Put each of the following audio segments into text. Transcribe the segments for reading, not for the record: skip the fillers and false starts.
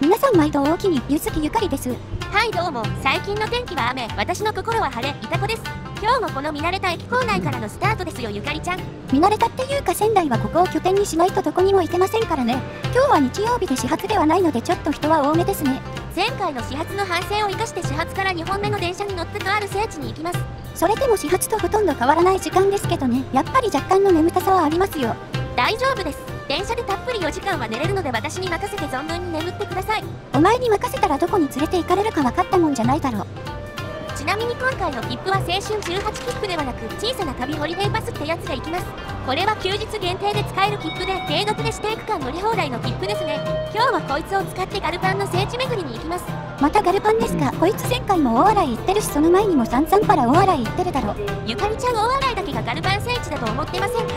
皆さん毎度大きにゆずきゆかりです。はいどうも、最近の天気は雨、私の心は晴れ、いたこです。今日もこの見慣れた駅構内からのスタートですよゆかりちゃん。見慣れたっていうか仙台はここを拠点にしないとどこにも行けませんからね。今日は日曜日で始発ではないのでちょっと人は多めですね。前回の始発の反省を生かして始発から2本目の電車に乗ってとある聖地に行きます。それでも始発とほとんど変わらない時間ですけどね、やっぱり若干の眠たさはありますよ。大丈夫です、電車でたっぷり4時間は寝れるので私に任せて存分に眠ってください。お前に任せたらどこに連れて行かれるか分かったもんじゃないだろ。ちなみに今回の切符は青春18切符ではなく小さな旅ホリデーパスってやつが行きます。これは休日限定で使える切符で定額で指定区間乗り放題の切符ですね。今日はこいつを使ってガルパンの聖地巡りに行きます。またガルパンですか、こいつ前回も大洗行ってるしその前にも散々パラ大洗行ってるだろ。ゆかりちゃん大洗だけがガルパン聖地だと思ってませんか。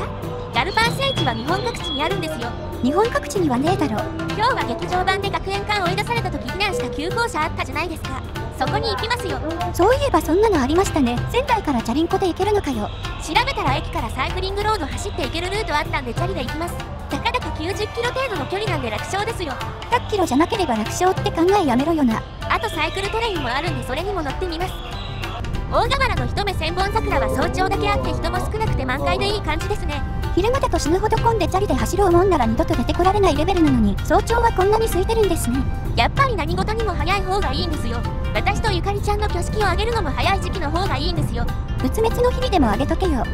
ガルパン聖地は日本各地にあるんですよ。日本各地にはねえだろ。今日は劇場版で学園間追い出された時避難した旧校舎あったじゃないですか。そこに行きますよ。そういえばそんなのありましたね。仙台からチャリンコで行けるのかよ。調べたら駅からサイクリングロード走って行けるルートあったんでチャリで行きます。たかだか90キロ程度の距離なんで楽勝ですよ。100キロじゃなければ楽勝って考えやめろよな。あとサイクルトレインもあるんでそれにも乗ってみます。大河原の一目千本桜は早朝だけあって人も少なくて満開でいい感じですね。昼間だと死ぬほど混んでチャリで走ろうもんなら二度と出てこられないレベルなのに早朝はこんなに空いてるんですね。やっぱり何事にも早い方がいいんですよ。私とゆかりちゃんの挙式を挙げるのも早い時期の方がいいんですよ。仏滅の日にでも挙げとけよ。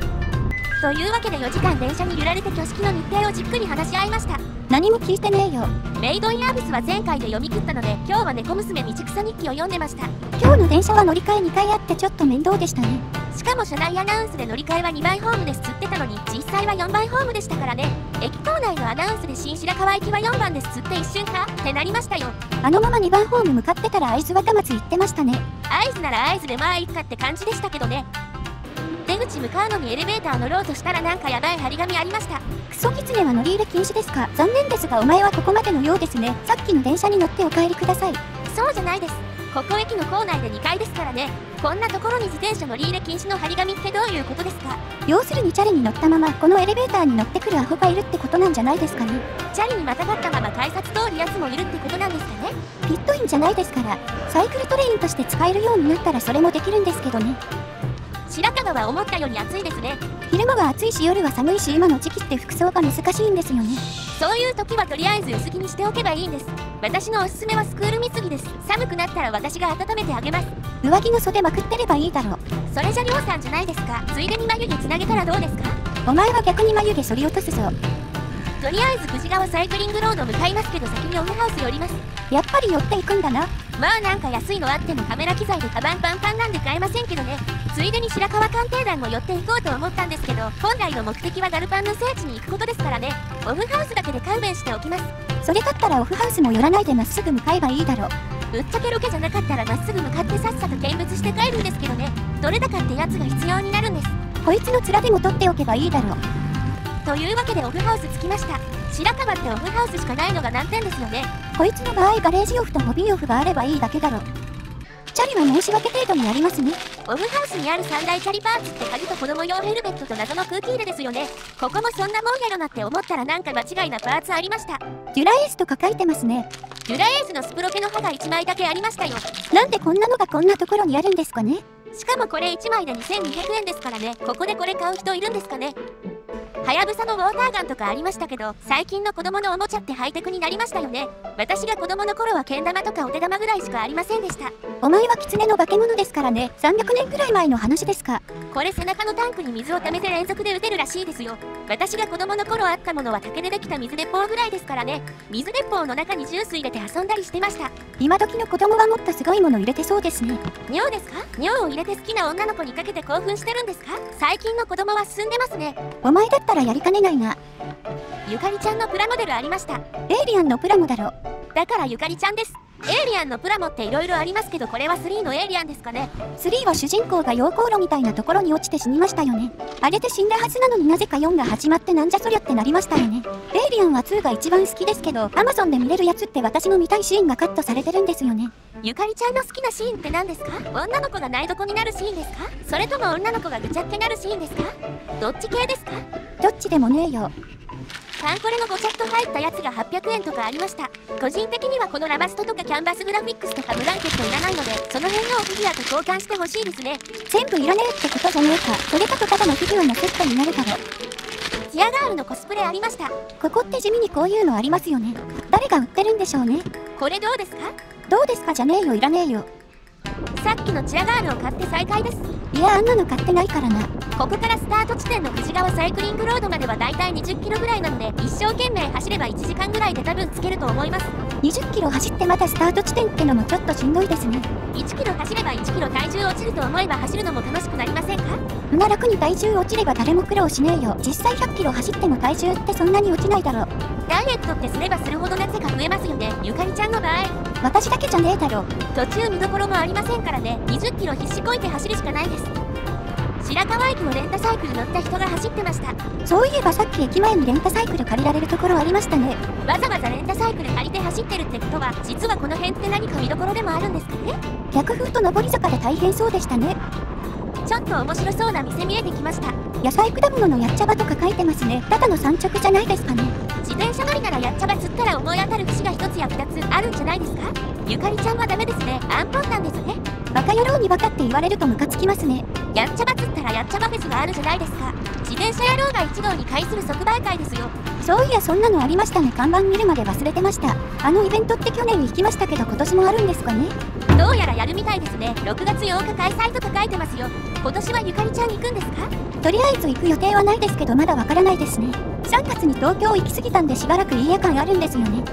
というわけで4時間電車に揺られて挙式の日程をじっくり話し合いました。何も聞いてねえよ。メイドインアビスは前回で読み切ったので今日は猫娘道草日記を読んでました。今日の電車は乗り換え2回あってちょっと面倒でしたね。しかも車内アナウンスで乗り換えは2倍ホームですつってたのに実際は4倍ホームでしたからね。駅構内のアナウンスで新白河行きは4番ですつって一瞬かってなりましたよ。あのまま2番ホーム向かってたら会津若松行ってましたね。会津なら会津でまあいっかって感じでしたけどね。出口向かうのにエレベーター乗ろうとしたらなんかやばい張り紙ありました。クソキツネは乗り入れ禁止ですか。残念ですがお前はここまでのようですね。さっきの電車に乗ってお帰りください。そうじゃないです、ここ駅の構内で2階ですからね。こんなところに自転車乗り入れ禁止の張り紙ってどういうことですか。要するにチャリに乗ったままこのエレベーターに乗ってくるアホがいるってことなんじゃないですかね。チャリにまたがったまま改札通るやつもいるってことなんですかね。ピットインじゃないですからサイクルトレインとして使えるようになったらそれもできるんですけどね。白河は思ったより暑いですね。昼間は暑いし夜は寒いし今の時期って服装が難しいんですよね。そういう時はとりあえず薄着にしておけばいいんです。私のおすすめはスクール水着です。寒くなったら私が温めてあげます。上着の袖まくってればいいだろう。それじゃりょうさんじゃないですか。ついでに眉毛つなげたらどうですか。お前は逆に眉毛剃り落とすぞ。とりあえず久慈川サイクリングロード向かいますけど先にオムハウス寄ります。やっぱり寄っていくんだな。まあなんか安いのあってもカメラ機材でカバンパンパンなんで買えませんけどね。ついでに白河鑑定団も寄っていこうと思ったんですけど本来の目的はガルパンの聖地に行くことですからね。オフハウスだけで勘弁しておきます。それだったらオフハウスも寄らないでまっすぐ向かえばいいだろう。ぶっちゃけロケじゃなかったらまっすぐ向かってさっさと見物して帰るんですけどね。どれだかってやつが必要になるんです。こいつの面でも取っておけばいいだろう。というわけでオフハウス着きました。白河ってオフハウスしかないのが難点ですよね。こいつの場合ガレージオフとホビーオフがあればいいだけだろ。チャリは申し訳程度にありますね。オフハウスにある三大チャリパーツって鍵と子供用ヘルメットと謎の空気入れですよね。ここもそんなもんやろなって思ったらなんか間違いなパーツありました。デュラエースとか書いてますね。デュラエースのスプロケの刃が1枚だけありましたよ。なんでこんなのがこんなところにあるんですかね。しかもこれ1枚で2200円ですからね。ここでこれ買う人いるんですかね。はやぶさのウォーターガンとかありましたけど最近の子供のおもちゃってハイテクになりましたよね。私が子供の頃はけん玉とかお手玉ぐらいしかありませんでした。お前は狐の化け物ですからね。300年くらい前の話ですか。これ背中のタンクに水を溜めて連続で打てるらしいですよ。私が子供の頃あったものは竹でできた水鉄砲ぐらいですからね。水鉄砲の中にジュース入れて遊んだりしてました。今時の子供はもっとすごいもの入れてそうですね。尿ですか。尿を入れて好きな女の子にかけて興奮してるんですか。最近の子供は進んでますね。お前だったらやりかねないな。ゆかりちゃんのプラモデルありました。エイリアンのプラモだろ。だからゆかりちゃんです。エイリアンのプラモっていろいろありますけどこれは3のエイリアンですかね。3は主人公が溶鉱炉みたいなところに落ちて死にましたよね。あれで死んだはずなのになぜか4が始まってなんじゃそりゃってなりましたよね。エイリアンは2が一番好きですけど Amazon で見れるやつって私の見たいシーンがカットされてるんですよね。ゆかりちゃんの好きなシーンって何ですか。女の子がないどこになるシーンですか。それとも女の子がぐちゃってなるシーンですか。どっち系ですか。どっちでもねえよ。パンコレのごちゃっと入ったやつが800円とかありました。個人的にはこのラバストとかキャンバスグラフィックスとかブランケットいらないので、その辺のおフィギュアと交換してほしいですね。全部いらねえってことじゃねえか。それかとただのフィギュアのセットになるだろ。チアガールのコスプレありました。ここって地味にこういうのありますよね。誰が売ってるんでしょうね。これどうですか？どうですかじゃねえよ、いらねえよ。さっきのチアガールを買って再開です。いや、あんなの買ってないからな。ここからスタート地点の藤川サイクリングロードまではだいたい20キロぐらいなので、一生懸命走れば1時間ぐらいで多分つけると思います。20キロ走ってまたスタート地点ってのもちょっとしんどいですね。1キロ走れば1キロ体重落ちると思えば走るのも楽しくなりませんか？そんな楽に体重落ちれば誰も苦労しねえよ。実際100キロ走っても体重ってそんなに落ちないだろう。ダイエットってすればするほどなぜか増えますよね、ゆかりちゃんの場合。私だけじゃねえだろ。途中見どころもありませんからね。20キロ必死こいて走るしかないです。白川駅のレンタサイクル乗った人が走ってました。そういえばさっき駅前にレンタサイクル借りられるところありましたね。わざわざレンタサイクル借りて走ってるってことは、実はこの辺って何か見どころでもあるんですかね。逆風と上り坂で大変そうでしたね。ちょっと面白そうな店見えてきました。野菜果物のやっちゃばとか書いてますね。ただの産直じゃないですかね。自転車乗りならやっちゃば釣ったら思い当たる節が1つや2つあるんじゃないですか。ゆかりちゃんはダメですね。アンポンなんですね。バカ野郎にバカって言われるとムカつきますね。やっちゃば釣ったらやっちゃばフェスがあるじゃないですか。自転車野郎が1号に会する即売会ですよ。そういや、そんなのありましたね。看板見るまで忘れてました。あのイベントって去年に行きましたけど、今年もあるんですかね。どうやらやるみたいですね。6月8日開催とか書いてますよ。今年はゆかりちゃん行くんですか？とりあえず行く予定はないですけど、まだわからないですね。3月に東京行き過ぎたんで、しばらく家感あるんですよね。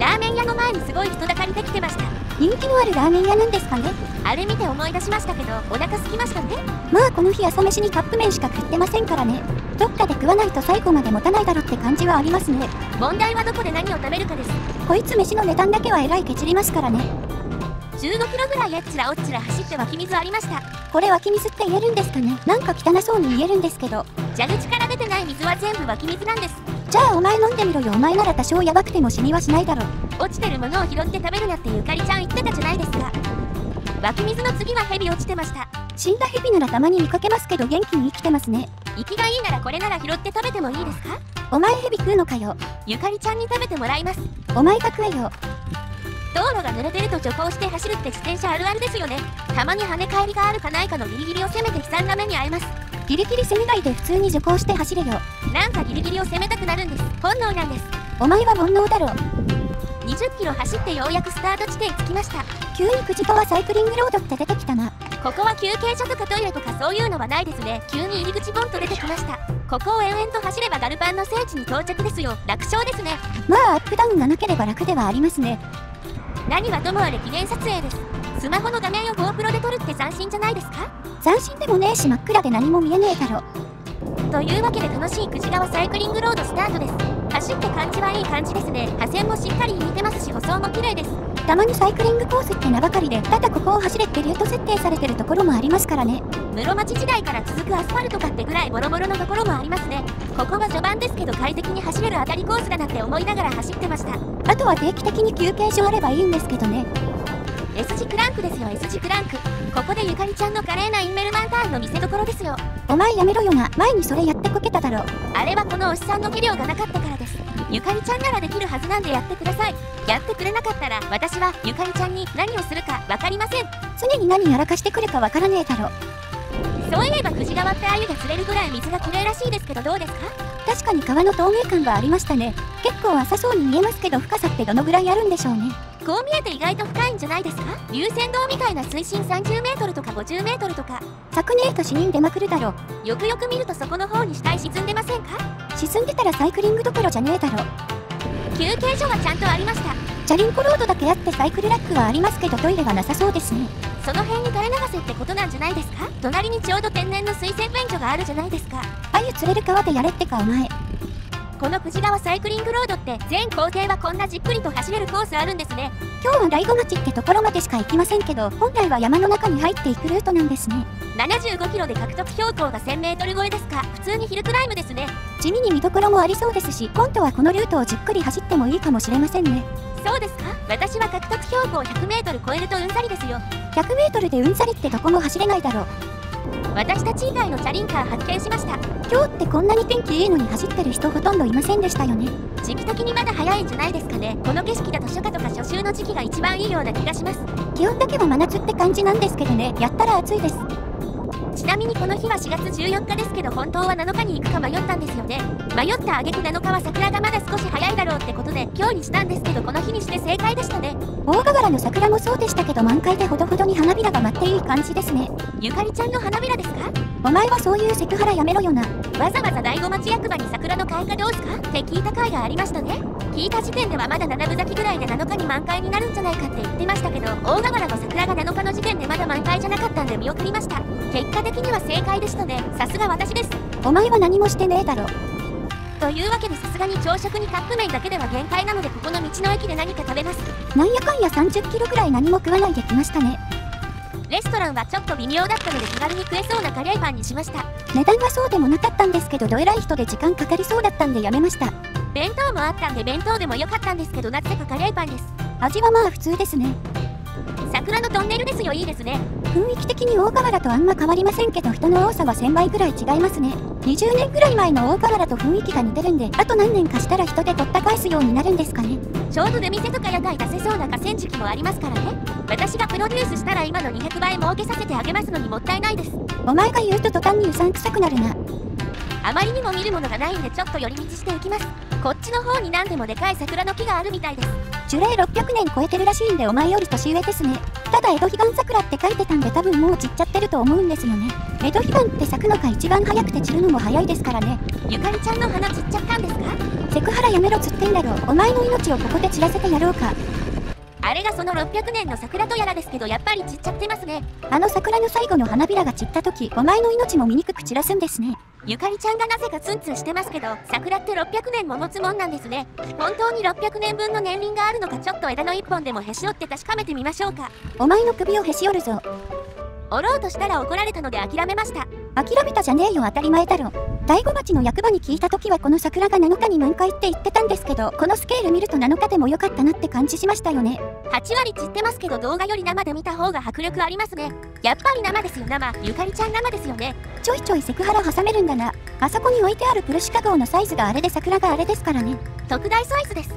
ラーメン屋の前にすごい人だかりできてました。人気のあるラーメン屋なんですかね。あれ見て思い出しましたけど、お腹空きましたね。まあこの日朝飯にカップ麺しか食ってませんからね。どっかで食わないと最後まで持たないだろって感じはありますね。問題はどこで何を食べるかです。こいつ飯の値段だけはえらいケチりますからね。15キロぐらいえっちらおっちら走って湧き水ありました。これ湧き水って言えるんですかね。なんか汚そうに言えるんですけど、蛇口から出てない水は全部湧き水なんです。じゃあお前飲んでみろよ。お前なら多少ヤバくても死にはしないだろ。落ちてるものを拾って食べるなってゆかりちゃん言ってたじゃないですか。湧き水の次はヘビ落ちてました。死んだヘビならたまに見かけますけど、元気に生きてますね。息がいいならこれなら拾って食べてもいいですか？お前ヘビ食うのかよ。ゆかりちゃんに食べてもらいます。お前が食えよ。道路が濡れてると徐行して走るって自転車あるあるですよね。たまに跳ね返りがあるかないかのギリギリを攻めて悲惨な目に遭います。ギリギリ攻めないで普通に徐行して走れよ。なんかギリギリを攻めたくなるんです。本能なんです。お前は煩悩だろ。20キロ走ってようやくスタート地点に着きました。急に藤川サイクリングロードって出てきたな。ここは休憩所とかトイレとかそういうのはないですね。急に入り口ボンと出てきました。ここを延々と走ればガルパンの聖地に到着ですよ。楽勝ですね。まあアップダウンがなければ楽ではありますね。何はともあれ記念撮影です。スマホの画面を GoPro で撮るって斬新じゃないですか？斬新でもねえし、真っ暗で何も見えねえだろ。というわけで楽しい久慈川サイクリングロードスタートです。走って感じはいい感じですね。破線もしっかり引いてますし、舗装も綺麗です。たまにサイクリングコースって名ばかりで、ただここを走れってルート設定されてるところもありますからね。室町時代から続くアスファルトかってぐらいボロボロのところもありますね。ここは序盤ですけど快適に走れる当たりコースだなって思いながら走ってました。あとは定期的に休憩所あればいいんですけどね。 S 字クランクですよ、 S 字クランク。ここでゆかりちゃんの華麗なインメルマンターンの見せどころですよ。お前やめろよな。前にそれやってこけただろ。あれはこのおっさんの技量がなかったからです。ゆかりちゃんならできるはずなんでやってください。やってくれなかったら私はゆかりちゃんに何をするか分かりません。常に何やらかしてくるか分からねえだろ。そういえば久慈川って鮎が釣れるぐらい水がきれいらしいですけど、どうですか？確かに川の透明感はありましたね。結構浅そうに見えますけど、深さってどのぐらいあるんでしょうね。こう見えて意外と深いんじゃないですか？龍泉洞みたいな水深30メートルとか50メートルとか。昨年と死人出まくるだろ。よくよく見るとそこの方に死体沈んでませんか？沈んでたらサイクリングどころじゃねえだろ。休憩所はちゃんとありました。チャリンコロードだけあってサイクルラックはありますけど、トイレはなさそうですね。その辺に垂れ流せってことなんじゃないですか？隣にちょうど天然の水洗便所があるじゃないですか。鮎釣れる川でやれってかお前。この久慈川サイクリングロードって全行程はこんなじっくりと走れるコースあるんですね。今日は醍醐町ってところまでしか行きませんけど、本来は山の中に入っていくルートなんですね。75キロで獲得標高が1000メートル超えですか。普通にヒルクライムですね。地味に見どころもありそうですし、今度はこのルートをじっくり走ってもいいかもしれませんね。そうですか？私は獲得標高100メートル超えるとうんざりですよ。100メートルでうんざりってどこも走れないだろう。私たち以外のチャリンカー発見しました。今日ってこんなに天気いいのに走ってる人ほとんどいませんでしたよね。時期的にまだ早いんじゃないですかね。この景色だと初夏とか初秋の時期が一番いいような気がします。気温だけは真夏って感じなんですけどね、やったら暑いです。ちなみにこの日は4月14日ですけど、本当は7日に行くか迷ったんですよね。迷った挙句7日は桜がまだ少し早いだろうってことで今日にしたんですけど、この日にして正解でしたね。大河原の桜もそうでしたけど、満開でほどほどに花びらが舞っていい感じですね。ゆかりちゃんの花びらですか？お前はそういうセクハラやめろよな。わざわざ醍醐町役場に桜の開花どうすかって聞いた回がありましたね。聞いた時点ではまだ7分咲きぐらいで7日に満開になるんじゃないかって言ってましたけど、大河原の桜が7日の時点でまだ満開じゃなかったんで見送りました。結果的には正解でしたね。さすが私です。お前は何もしてねえだろ。というわけで、さすがに朝食にカップ麺だけでは限界なので、ここの道の駅で何か食べます。なんやかんや30キロくらい何も食わないで来ましたね。レストランはちょっと微妙だったので気軽に食えそうなカレーパンにしました。値段はそうでもなかったんですけど、どえらい人で時間かかりそうだったんでやめました。弁当もあったんで弁当でもよかったんですけど、なぜかカレーパンです。味はまあ普通ですね。桜のトンネルですよ、いいですね。雰囲気的に大河原とあんま変わりませんけど、人の多さは1000倍ぐらい違いますね。20年ぐらい前の大河原と雰囲気が似てるんで、あと何年かしたら人でごった返すようになるんですかね。ちょうど出店とか屋台出せそうな河川敷もありますからね。私がプロデュースしたら今の200倍儲けさせてあげますのにもったいないです。お前が言うと途端にうさんくさくなるな。あまりにも見るものがないんでちょっと寄り道していきます。こっちの方に何でもでかい桜の木があるみたいです。樹齢600年超えてるらしいんで、お前より年上ですね。ただ江戸彼岸桜って書いてたんで、多分もう散っちゃってると思うんですよね。江戸彼岸って咲くのが一番早くて散るのも早いですからね。ゆかりちゃんの花散っちゃったんですか？セクハラやめろつってんだろ。お前の命をここで散らせてやろうか。あれがその600年の桜とやらですけど、やっぱり散っちゃってますね。あの桜の最後の花びらが散った時、お前の命も醜く散らすんですね。ゆかりちゃんがなぜかツンツンしてますけど、桜って600年も持つもんなんですね。本当に600年分の年輪があるのか、ちょっと枝の一本でもへし折って確かめてみましょうか。お前の首をへし折るぞ。折ろうとしたら怒られたので諦めました。諦めたじゃねえよ、当たり前だろ。醍醐町の役場に聞いた時はこの桜が7日に満開って言ってたんですけど、このスケール見ると7日でも良かったなって感じしましたよね。8割散ってますけど、動画より生で見た方が迫力ありますね。やっぱり生ですよ、生。ゆかりちゃん生ですよね。ちょいちょいセクハラ挟めるんだな。あそこに置いてあるプルシカ号のサイズがあれで、桜があれですからね。特大サイズです。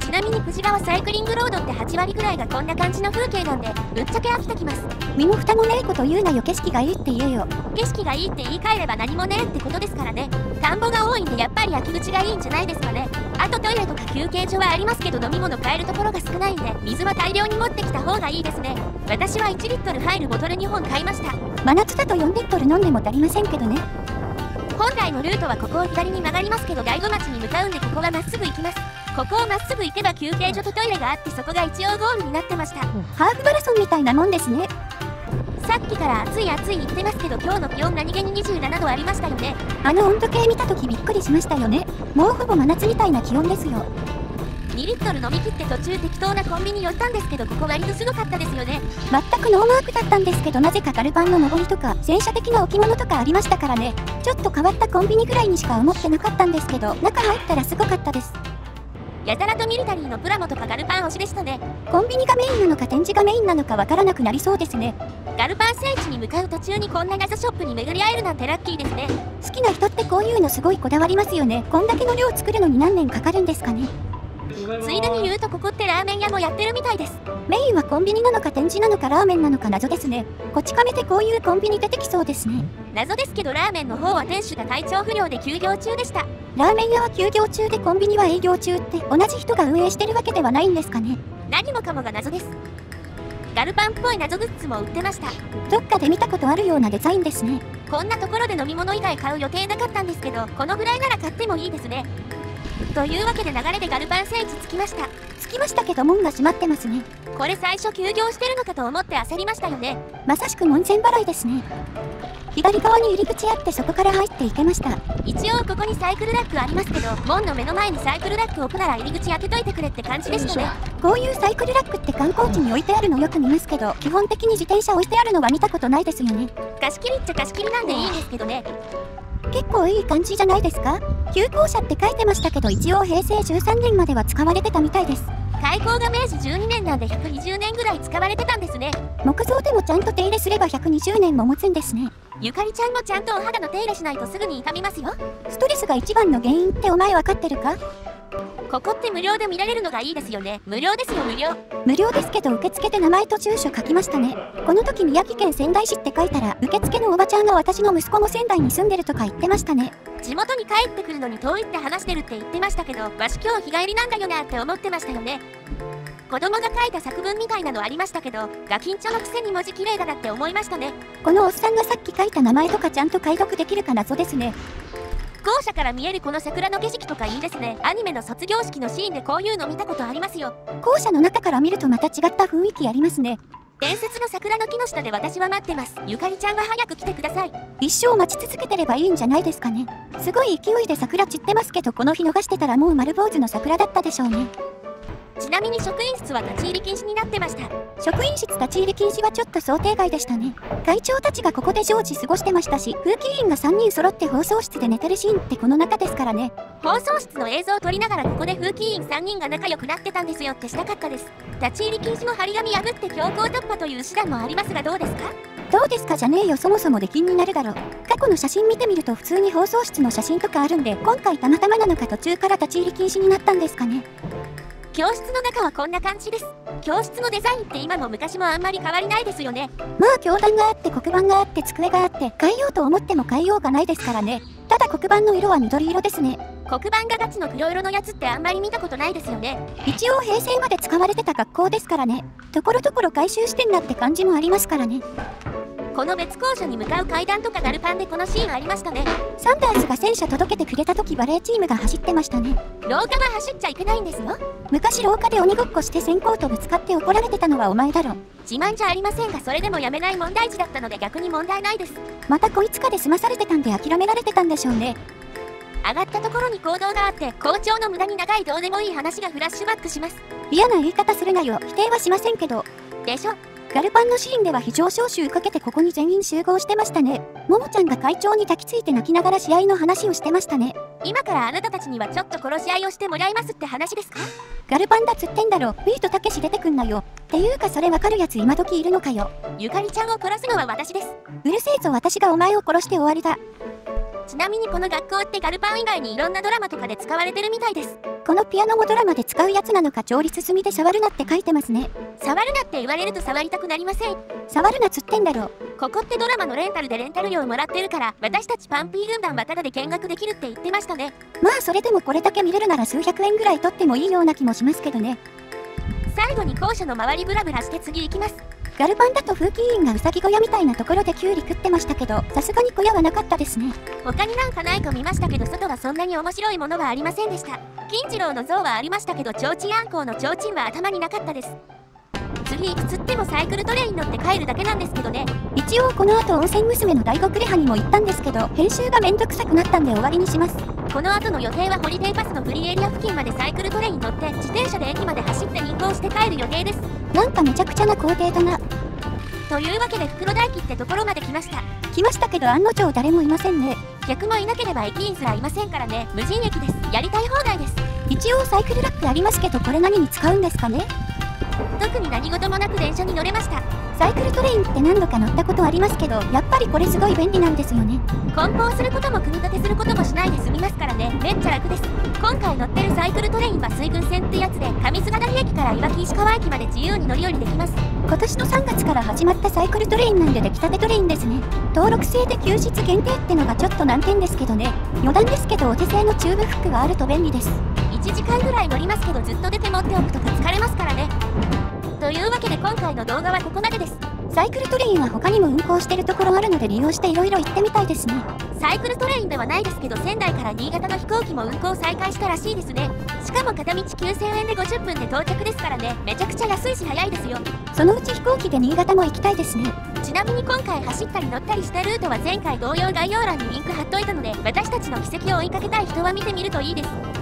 ちなみに久慈川サイクリングロードって8割ぐらいがこんな感じの風景なんで、ぶっちゃけ飽きてきます。身も蓋もねえこと言うなよ。景色がいいって言えよ。景色がいいって言い換えれば何もねえってことですからね。田んぼが多いんでやっぱり秋口がいいんじゃないですかね。あとトイレとか休憩所はありますけど、飲み物買えるところが少ないんで水は大量に持ってきた方がいいですね。私は1リットル入るボトル2本買いました。真夏だと4リットル飲んでも足りませんけどね。本来のルートはここを左に曲がりますけど、醍醐町に向かうんでここはまっすぐ行きます。ここをまっすぐ行けば休憩所とトイレがあって、そこが一応ゴールになってました。ハーフマラソンみたいなもんですね。さっきから暑い暑い言ってますけど、今日の気温何気に27度ありましたよね。あの温度計見た時びっくりしましたよね。もうほぼ真夏みたいな気温ですよ。2リットル飲み切って途中適当なコンビニ寄ったんですけど、ここ割とすごかったですよね。全くノーマークだったんですけど、なぜかガルパンの上りとか洗車的な置物とかありましたからね。ちょっと変わったコンビニぐらいにしか思ってなかったんですけど、中入ったらすごかったです。やたらとミリタリーのプラモとかガルパン推しでしたね。コンビニがメインなのか展示がメインなのかわからなくなりそうですね。ガルパン聖地に向かう途中にこんな謎ショップに巡り合えるなんてラッキーですね。好きな人ってこういうのすごいこだわりますよね。こんだけの量作るのに何年かかるんですかね。ついでに言うと、ここってラーメン屋もやってるみたいです。メインはコンビニなのか展示なのかラーメンなのか謎ですね。こち亀でこういうコンビニ出てきそうですね。謎ですけど、ラーメンの方は店主が体調不良で休業中でした。ラーメン屋は休業中でコンビニは営業中って、同じ人が運営してるわけではないんですかね。何もかもが謎です。ガルパンっぽい謎グッズも売ってました。どっかで見たことあるようなデザインですね。こんなところで飲み物以外買う予定なかったんですけど、このぐらいなら買ってもいいですね。というわけで流れでガルパン聖地着きました。着きましたけど門が閉まってますね。これ最初休業してるのかと思って焦りましたよね。まさしく門前払いですね。左側に入り口あって、そこから入っていけました。一応ここにサイクルラックありますけど、門の目の前にサイクルラック置くなら入り口開けといてくれって感じでしたね。こういうサイクルラックって観光地に置いてあるのよく見ますけど、基本的に自転車置いてあるのは見たことないですよね。貸し切りっちゃ貸し切りなんでいいんですけどね。結構いい感じじゃないですか。旧校舎って書いてましたけど、一応平成13年までは使われてたみたいです。開港が明治12年なんで120年ぐらい使われてたんですね。木造でもちゃんと手入れすれば120年も持つんですね。ゆかりちゃんもちゃんとお肌の手入れしないとすぐに傷みますよ。ストレスが一番の原因ってお前分かってるか？ここって無料で見られるのがいいですよね。無料ですよ、無料。無料ですけど、受付で名前と住所書きましたね。この時宮城県仙台市って書いたら、受付のおばちゃんが私の息子も仙台に住んでるとか言ってましたね。地元に帰ってくるのに遠いって話してるって言ってましたけど、わし今日日帰りなんだよなって思ってましたよね。子供が書いた作文みたいなのありましたけど、ガキンチョのくせに文字綺麗だなって思いましたね。このおっさんがさっき書いた名前とかちゃんと解読できるか謎ですね。校舎から見えるこの桜の景色とかいいですね。アニメの卒業式のシーンでこういうの見たことありますよ。校舎の中から見るとまた違った雰囲気ありますね。伝説の桜の木の下で私は待ってます。ゆかりちゃんは早く来てください。一生待ち続けてればいいんじゃないですかね。すごい勢いで桜散ってますけど、この日逃してたらもう丸坊主の桜だったでしょうね。ちなみに職員室は立ち入り禁止になってました。職員室立ち入り禁止はちょっと想定外でしたね。会長たちがここで常時過ごしてましたし、風紀委員が3人揃って放送室で寝てるシーンってこの中ですからね。放送室の映像を撮りながらここで風紀委員3人が仲良くなってたんですよってしたかったです。立ち入り禁止の張り紙破って強行突破という手段もありますがどうですか？どうですかじゃねえよ、そもそも出禁になるだろ。過去の写真見てみると普通に放送室の写真とかあるんで、今回たまたまなのか途中から立ち入り禁止になったんですかね。教室の中はこんな感じです。教室のデザインって今も昔もあんまり変わりないですよね。まあ教壇があって黒板があって机があって、変えようと思っても変えようがないですからね。ただ黒板の色は緑色ですね。黒板がガチの黒色のやつってあんまり見たことないですよね。一応平成まで使われてた学校ですからね。ところどころ回収してんなって感じもありますからね。この別校舎に向かう階段とかガルパンでこのシーンありましたね。サンダースが戦車届けてくれた時バレーチームが走ってましたね。廊下は走っちゃいけないんですよ。昔廊下で鬼ごっこして線香とぶつかって怒られてたのはお前だろ。自慢じゃありませんが、それでもやめない問題児だったので逆に問題ないです。またこいつかで済まされてたんで諦められてたんでしょうね。上がったところに講堂があって、校長の無駄に長いどうでもいい話がフラッシュバックします。嫌な言い方するなよ。否定はしませんけど。でしょ。ガルパンのシーンでは非常招集かけてここに全員集合してましたね。ももちゃんが会長に抱きついて泣きながら試合の話をしてましたね。今からあなたたちにはちょっと殺し合いをしてもらいますって話ですか？ガルパンだっつってんだろ。ビートたけし出てくんなよ。っていうかそれわかるやつ今時いるのかよ。ゆかりちゃんを殺すのは私です。うるせえぞ、私がお前を殺して終わりだ。ちなみにこの学校ってガルパン以外にいろんなドラマとかで使われてるみたいです。このピアノもドラマで使うやつなのか、調律済みで触るなって書いてますね。触るなって言われると触りたくなりません。触るなつってんだろ。ここってドラマのレンタルでレンタル料もらってるから、私たちパンピー軍団はタダで見学できるって言ってましたね。まあそれでもこれだけ見れるなら数百円ぐらい取ってもいいような気もしますけどね。最後に校舎の周りブラブラして次行きます。ガルパンだと風紀委員がうさぎ小屋みたいなところでキュウリ食ってましたけど、さすがに小屋はなかったですね。他になんかないか見ましたけど、外はそんなに面白いものはありませんでした。金次郎の像はありましたけど、提灯あんこうの提灯は頭になかったです。次いくつってもサイクルトレイン乗って帰るだけなんですけどね。一応この後温泉娘の大極レハにも行ったんですけど、編集がめんどくさくなったんで終わりにします。この後の予定はホリデーパスのフリーエリア付近までサイクルトレイン乗って、自転車で駅まで走って輪行して帰る予定です。なんかめちゃくちゃな工程だな。というわけで袋田駅ってところまで来ました。来ましたけど案の定誰もいませんね。客もいなければ駅員すらいませんからね。無人駅です。やりたい放題です。一応サイクルラックありますけど、これ何に使うんですかね。特に何事もなく電車に乗れました。サイクルトレインって何度か乗ったことありますけど、やっぱりこれすごい便利なんですよね。梱包することも組み立てすることもしないで済みますからね。めっちゃ楽です。今回乗ってるサイクルトレインは水軍線ってやつで、上菅谷駅から岩木石川駅まで自由に乗り降りできます。今年の3月から始まったサイクルトレインなんで出来たてトレインですね。登録制で休日限定ってのがちょっと難点ですけどね。余談ですけどお手製のチューブフックがあると便利です。1時間ぐらい乗りますけど、ずっと出て持っておくとか疲れますからね。というわけで今回の動画はここまでです。サイクルトレインは他にも運行してるところあるので、利用していろいろ行ってみたいですね。サイクルトレインではないですけど、仙台から新潟の飛行機も運行再開したらしいですね。しかも片道9000円で50分で到着ですからね。めちゃくちゃ安いし早いですよ。そのうち飛行機で新潟も行きたいですね。ちなみに今回走ったり乗ったりしたルートは前回同様概要欄にリンク貼っといたので、私たちの軌跡を追いかけたい人は見てみるといいです。